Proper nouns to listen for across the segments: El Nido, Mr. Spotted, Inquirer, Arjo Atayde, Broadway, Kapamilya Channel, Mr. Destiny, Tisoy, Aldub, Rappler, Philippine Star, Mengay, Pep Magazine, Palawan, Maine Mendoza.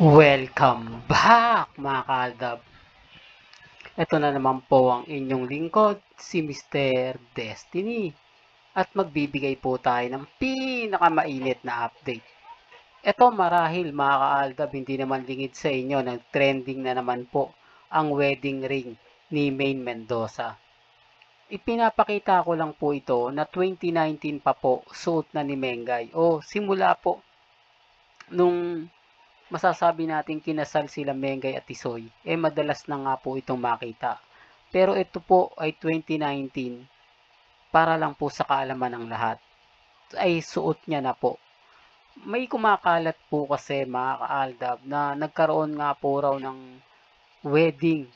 Welcome back mga ka-Aldub! Ito na naman po ang inyong lingkod, si Mr. Destiny. At magbibigay po tayo ng pinakamainit na update. Ito marahil mga ka-Aldub, hindi naman lingid sa inyo, nag-trending na naman po ang wedding ring ni Maine Mendoza. Ipinapakita ko lang po ito na 2019 pa po suot na ni Mengay. O simula po nung masasabi natin kinasal sila Mengay at Tisoy, madalas na nga po itong makita. Pero ito po ay 2019, para lang po sa kaalaman ng lahat, ay suot niya na po. May kumakalat po kasi mga ka-Aldub na nagkaroon nga po raw ng wedding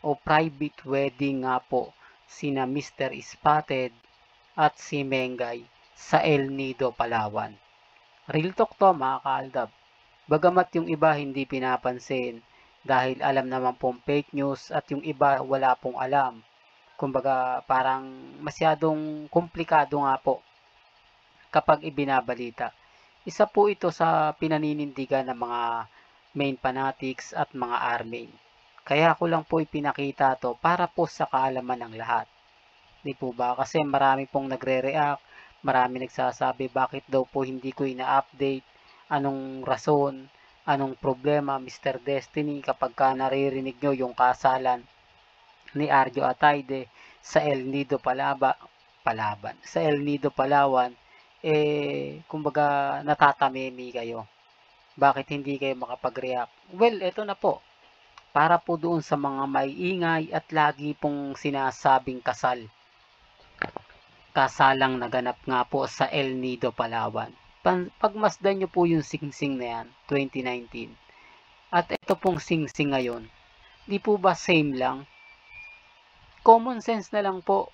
o private wedding nga po sina Mr. Spotted at si Mengay sa El Nido, Palawan. Real talk to mga ka-Aldub. Bagamat yung iba hindi pinapansin dahil alam naman pong fake news at yung iba wala pong alam. Kumbaga parang masyadong komplikado nga po kapag ibinabalita. Isa po ito sa pinaninindigan ng mga Maine fanatics at mga army. Kaya ko lang po ipinakita to para po sa kaalaman ng lahat. Di po ba? Kasi marami pong nagre-react, marami nagsasabi bakit daw po hindi ko ina-update. Anong rason, anong problema Mr. Destiny kapag ka naririnig nyo yung kasalan ni Arjo Atayde sa El Nido Palawan. Sa El Nido Palawan, kumbaga natatamimi kayo. Bakit hindi kayo makapag-react? Well, eto na po. Para po doon sa mga maiingay at lagi pong sinasabing kasal. Kasalang naganap nga po sa El Nido Palawan. Pagmasdan nyo po yung singsing na yan, 2019. At ito pong singsing ngayon, di po ba same lang? Common sense na lang po,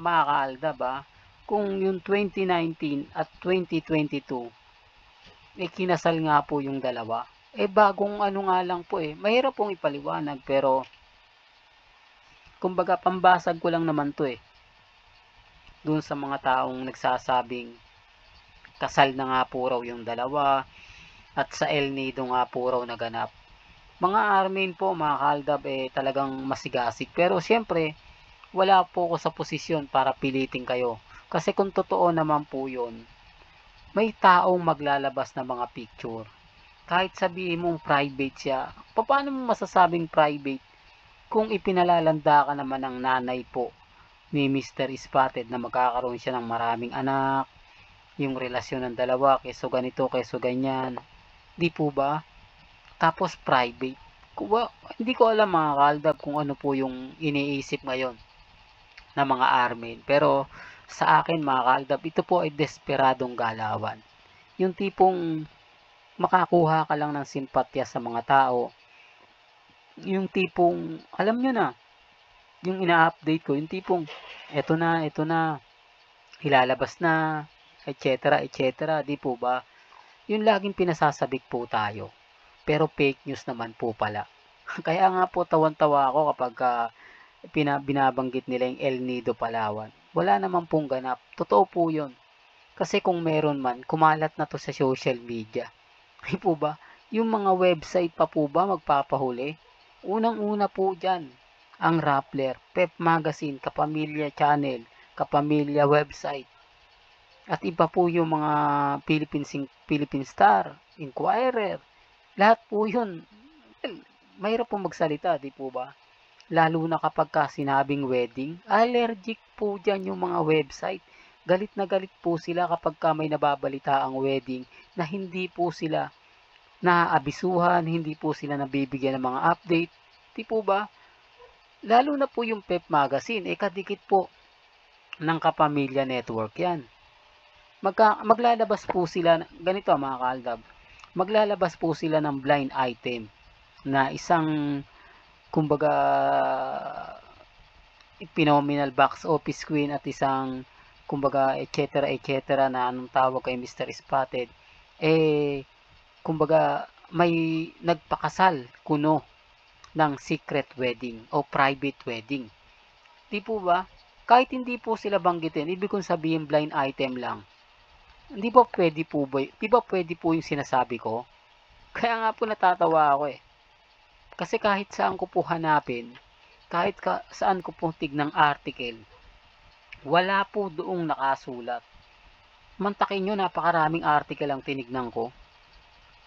mga ka-Aldub ba? Kung yung 2019 at 2022, kinasal nga po yung dalawa. Bagong ano nga lang po mahirap pong ipaliwanag pero, kumbaga pambasag ko lang naman to Doon sa mga taong nagsasabing, kasal na nga po raw yung dalawa at sa El Nido nga po raw naganap. Mga armin po mga ka-Aldub talagang masigasig pero siyempre wala po ako sa posisyon para pilitin kayo. Kasi kung totoo naman po yun, may taong maglalabas na mga picture. Kahit sabihin mong private siya, paano mo masasabing private kung ipinalalanda ka naman ng nanay po ni Mr. Spotted na magkakaroon siya ng maraming anak, yung relasyon ng dalawa, keso ganito, keso ganyan. Di po ba? Tapos private. Hindi ko alam mga ka-Aldub kung ano po yung iniisip ngayon na mga armin. Pero sa akin mga ka-Aldub, ito po ay desperadong galawan. Yung tipong makakuha ka lang ng simpatya sa mga tao. Yung tipong, alam nyo na, yung ina-update ko, yung tipong, eto na, ilalabas na, etc. etc. Di po ba? Yun laging pinasasabik po tayo. Pero fake news naman po pala. Kaya nga po tawan-tawa ako kapag binabanggit nila yung El Nido Palawan. Wala naman pong ganap. Totoo po yun. Kasi kung meron man, kumalat na to sa social media. Di po ba? Yung mga website pa po ba magpapahuli? Unang-una po dyan, ang Rappler, Pep Magazine, Kapamilya Channel, Kapamilya website. At iba po yung mga Philippine Star, Inquirer, lahat po yun. Well, mahirap po magsalita, di po ba? Lalo na kapag ka sinabing wedding, allergic po dyan yung mga website. Galit na galit po sila kapag ka may nababalita ang wedding na hindi po sila naaabisuhan, hindi po sila nabibigyan ng mga update. Di po ba? Lalo na po yung Pep Magazine, kadikit po ng Kapamilya Network yan. Maglalabas po sila, ganito mga ka-Aldub, maglalabas po sila ng blind item na isang, kumbaga, phenomenal box office queen at isang, kumbaga, etc. etc. na anong tawag kay Mr. Spotted, kumbaga, may nagpakasal kuno ng secret wedding o private wedding. Di po ba? Kahit hindi po sila banggitin, ibig kong sabihin blind item lang. Hindi ba pwede po yung sinasabi ko? Kaya nga po natatawa ako eh. Kasi kahit saan ko po hanapin, kahit saan ko po tignang article, wala po doong nakasulat. Mantakin nyo, napakaraming article ang tinignan ko.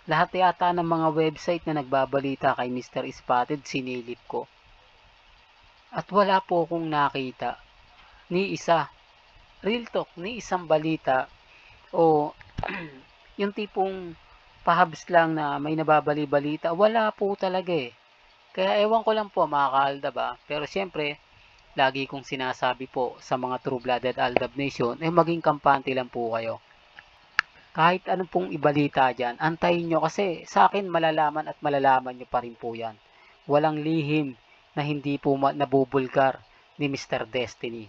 Lahat yata ng mga website na nagbabalita kay Mr. Spotted, sinilip ko. At wala po akong nakita ni isa. Real talk, ni isang balita o yung tipong pahabs lang na may nababali-balita. Wala po talaga eh. Kaya ewan ko lang po mga ka-Aldab ah. Pero syempre, lagi kong sinasabi po sa mga true-blooded Aldab Nation, eh maging kampante lang po kayo. Kahit anong pong ibalita dyan, antayin nyo kasi sa akin malalaman at malalaman nyo pa rin po yan. Walang lihim na hindi po nabubulgar ni Mr. Destiny.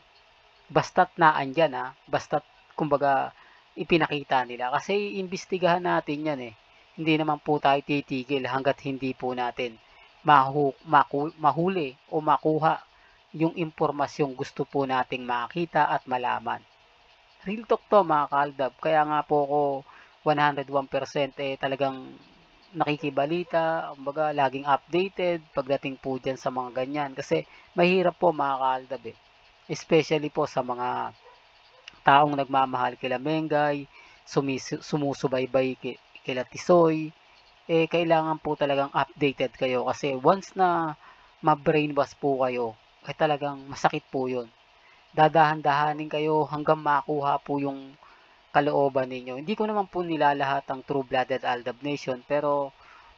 Basta't naandyan ha, basta't kumbaga ipinakita nila kasi iimbestigahan natin yan eh. Hindi naman po tayo titigil hanggat hindi po natin mahuli o makuha yung impormasyong gusto po nating makita at malaman. Real talk to mga ka-Aldab, kaya nga po ko 101% eh talagang nakikibalita, kumbaga laging updated pagdating po dyan sa mga ganyan kasi mahirap po mga ka-Aldab eh. Especially po sa mga taong nagmamahal kila Mengay, sumusubaybay kila Tisoy, eh kailangan po talagang updated kayo kasi once na ma-brainwash po kayo, eh talagang masakit po yun. Dadahan-dahanin kayo hanggang makuha po yung kalooban ninyo. Hindi ko naman po nilalahat ang true-blooded Aldab Nation pero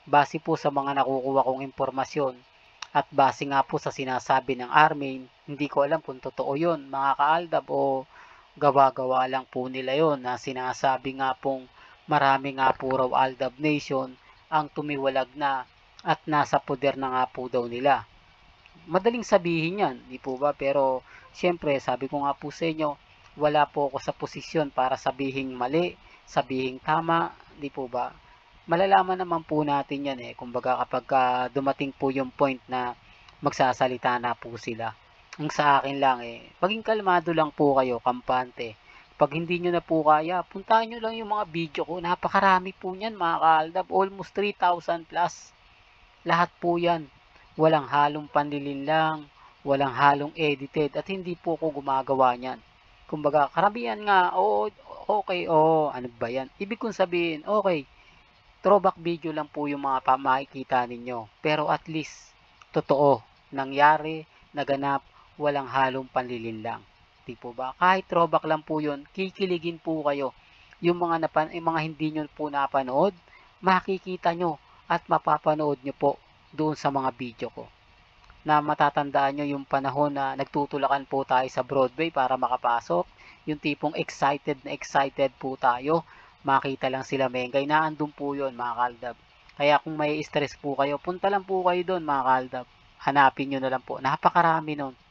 base po sa mga nakukuha kong impormasyon, at base nga po sa sinasabi ng Armin, hindi ko alam kung totoo yun mga ka-Aldab o gawa-gawa lang po nila yun na sinasabi nga pong marami nga po raw Aldab Nation ang tumiwalag na at nasa poder na nga po daw nila. Madaling sabihin yan, di po ba? Pero syempre sabi ko nga po sa inyo, wala po ako sa posisyon para sabihing mali, sabihing tama, di po ba? Malalaman naman po natin yan eh, kumbaga kapag dumating po yung point na magsasalita na po sila. Ang sa akin lang eh, paging kalmado lang po kayo, kampante. Pag hindi nyo na po kaya, puntahan nyo lang yung mga video ko, napakarami po yan mga ka-Aldab, almost 3,000 plus. Lahat po yan, walang halong panlilin lang, walang halong edited, at hindi po ko gumagawa yan. Kumbaga, karamihan nga, oo, okay, oo, ano ba yan? Ibig kong sabihin, okay, throwback video lang po yung mga pamakikita ninyo. Pero at least, totoo, nangyari, naganap, walang halong panlilin lang. Di po ba? Kahit throwback lang po yun, kikiligin po kayo. Yung mga hindi nyo po napanood, makikita nyo at mapapanood nyo po doon sa mga video ko. Na matatandaan nyo yung panahon na nagtutulakan po tayo sa Broadway para makapasok. Yung tipong excited na excited po tayo. Makita lang sila Mengay, naandun po yun mga ka-Aldab. Kaya kung may stress po kayo, punta lang po kayo doon mga ka-Aldab. Hanapin nyo na lang po, napakarami nun.